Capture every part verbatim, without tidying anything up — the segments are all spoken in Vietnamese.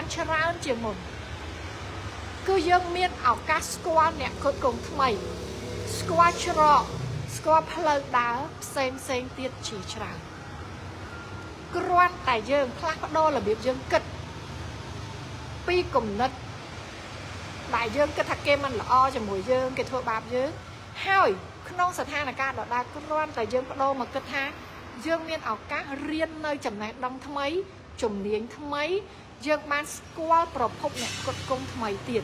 ban tràn chỉ một cứ dương miên ảo cá squat nè cột cùng thay squat trọ squat plug đá xem xem tiết chỉ tràn cứ loan tài dương plug đo là biết dương kịch pi cùng nứt đại dương cái thằng kem mình là o cho mùi dương cái thua bám dương hoi không sợ tha là ca đọt đa cứ loan tài dương đo mà kịch tha dương miên ảo cá riêng nơi chấm này đông thâm ấy chủng liếng thâm ấy dương ban squat pro phục nè cột cùng thay tiệt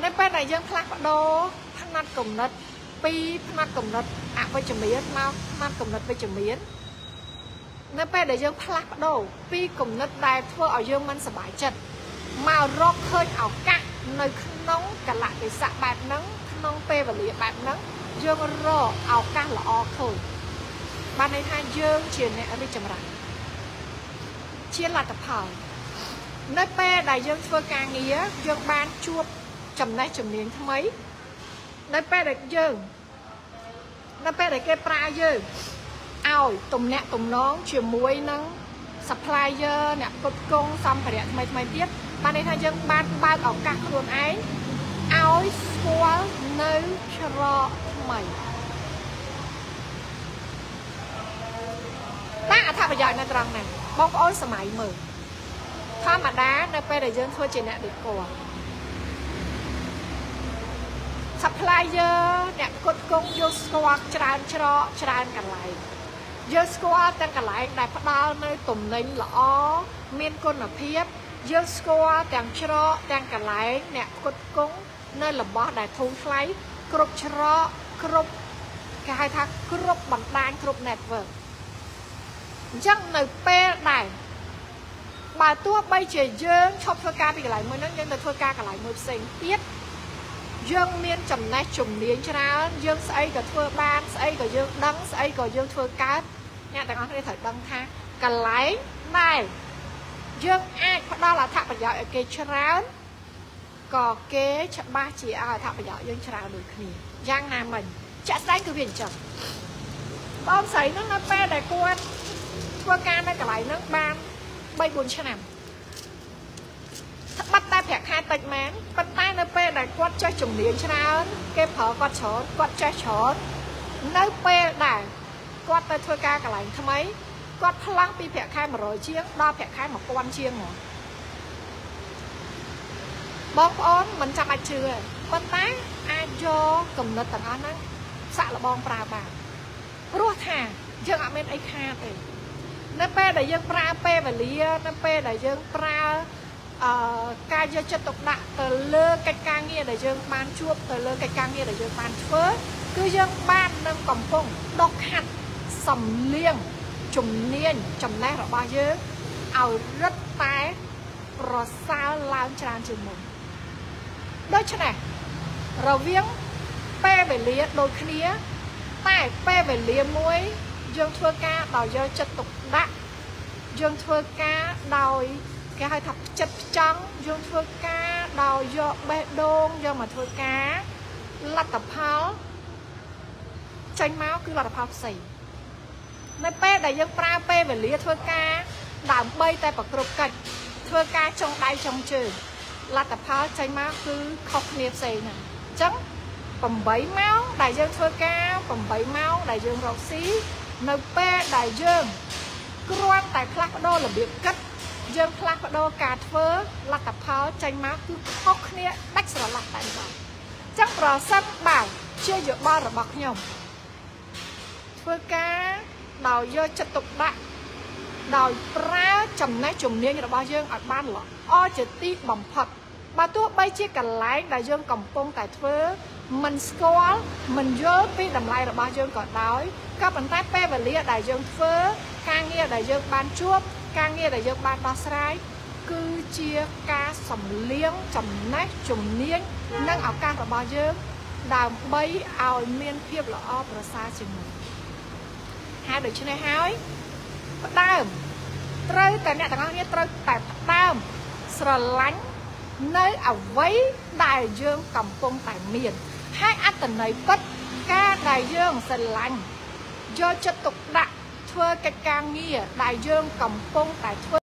nên bên này dương plug đo thằng nát cùng nứt pi thằng nát cùng nứt à với chấm miến mau nát cùng nứt với chấm miến nên bây giờ dương plug đo pi cùng nứt đại thua ở dương mình sờ bãi chật màu róc hơi ảo cắt nơi nóng cả lại để sạ bạt nắng nóng pe và lìa bạt nắng dương rò ảo cắt là o khởi ban này hai dương chuyển này ở đây chậm lại chia là tập hợp nơi pe đại dương thưa càng nghĩa dương ban chuột chậm này chậm miếng thấm mấy nơi pe đại dương nơi pe đại cây pra dương ao tùng nẹt tùng nón chuyển muối nắng supplier nè cột công xong phải đẹp mấy mấy tiết ban đây thay dương ban ban ở các luôn ấy áo xóa nơi cho mày đã thà bây giờ này rằng này bóc ối sờ máy mở thoa mặt đá nơi pe để dương thôi chỉ nè được của supplier nè cột công vô xóa tràn cho tràn cả lại dương squat đang cả lại đại phát đao nơi tùng lính lõ miên côn ở phía dương squat đang chro đang cả lại nẹp cột cúng nơi là bó đại thôn lấy cột chro cột cái hai thằng cột bằng đan cột nẹp vợ chẳng nơi pe này bà tua bay chơi dương chọc thua ca bị lại mới nói nhưng là thua ca cả lại mới sinh tiết dương miên chầm này chủng miếng cho ra dương xây cả thua ban xây cả dương đắng xây cả dương thua cá nha đàn ông đây thời đăng tha cả lái này dương ai đó là thạc bây giờ ở kê cho ra có kế chậm ba chỉ à thạc bây giờ dương cho ra được thì giang nam mình chạy tay cứ biển chậm bom sấy nó nó pe để quan qua ca nó cả lái nước ban bay buồn cho nằm bắt tay phải khai tạch máng bắt tay nơi pe đại quật cho chủng liếng cho ra cái phở quật chốn quật cho chốn nơi pe đại quật tay thua ca cả lạnh thâm ấy quật lăng pi phải khai một rồi chiếc đo phải khai một quan chiêng rồi bong ón mình chạm ai chưa bắt tay ai cho cầm nứt tận ón á sợ là bong pra bà ruột hà dương ở bên ấy khai thì nơi pe đại dương pra pe và lia nơi pe đại dương pra ca dơ chất tục đạ từ lơ cách ca nghe để dương ban chuộc từ lơ cách ca nghe để dương ban phớ cứ dương ban nâng cổng phồng độc hạt sầm liêng trùng niên trầm nét là bao dương ảo rất té rồi sao lao tràn trường mồm đôi chân này rồi viếng pe về lía đôi khía tại pe về lía muối dương thưa ca đòi dơ chất tục đạ dương thưa ca đòi cái hai thập chất trắng dương thưa cá đào do bê đôn do mà thưa cá là tập háo tranh máu cứ là tập háo xì nơi pe đại dương pra pe về lý thưa cá đảm bay tay bậc rục cạch thưa cá trong đáy trong trừ là tập háo tranh máu cứ khóc nghiệp xì nè chấm bầm bấy máu đại dương thưa cá bầm bấy máu đại dương rau xí nơi pe đại dương cứ loan tại khắc đô là biệt cách dương plak đo cà phớ là tập pháo tranh máu cứ khóc nè bách sờ lạc tại đó chắc rò sắp bảo chưa dựa bao là bọc nhồng phơ cá đào dơ chất tục đạn đào pra chầm nét chùm niên là bao dương ở ban lọ o chữ ti bầm phật bà tua bay chia cả lái đại dương cổng pông tại phớ mình score mình dơ pi đầm lai là bao dương còn đói các bàn tay pe và lia đại dương phớ ca nghe đại dương ban chuốc ca nghe đại dương ban ba sải cứ chia ca sầm liếng chầm nách chùm niên nâng áo ca vào bao dương đào bấy áo miên phiệp là o bờ xa chừng hai đời trên này hái bắt đầu trâu tại nè thằng con nghe trâu tại bắt đầu sờ lánh nơi áo váy đại dương cầm pông tại miền hai ăn tần này bất ca đại dương sờ lánh do chất tục đạn thưa cái ca nghĩa đại dương cầm pông tại thưa